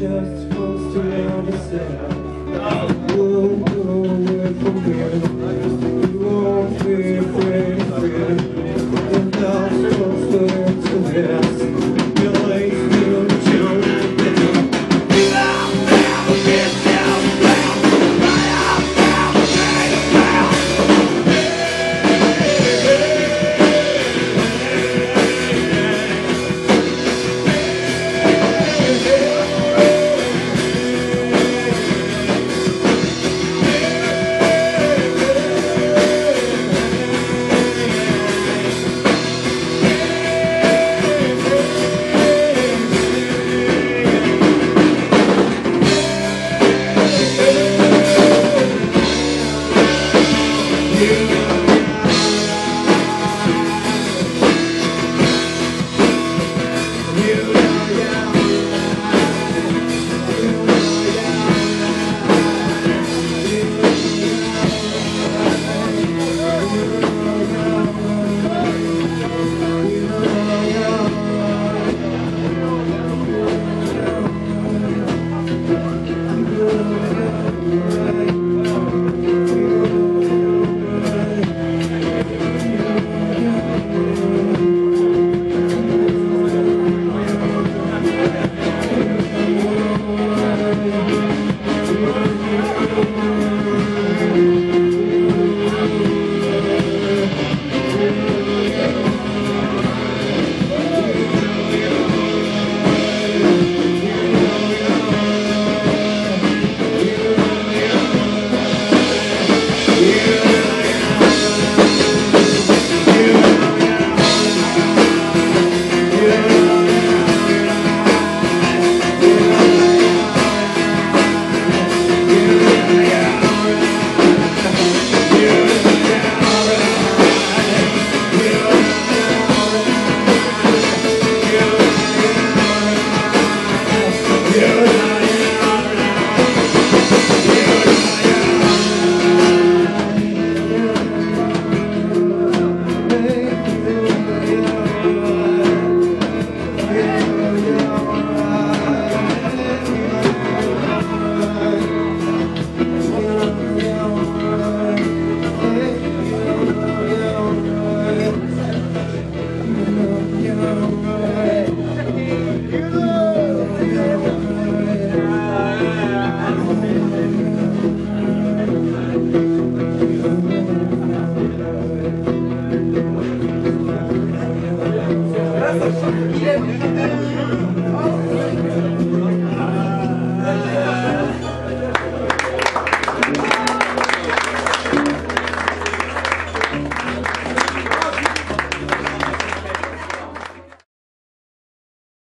Just wants to understand.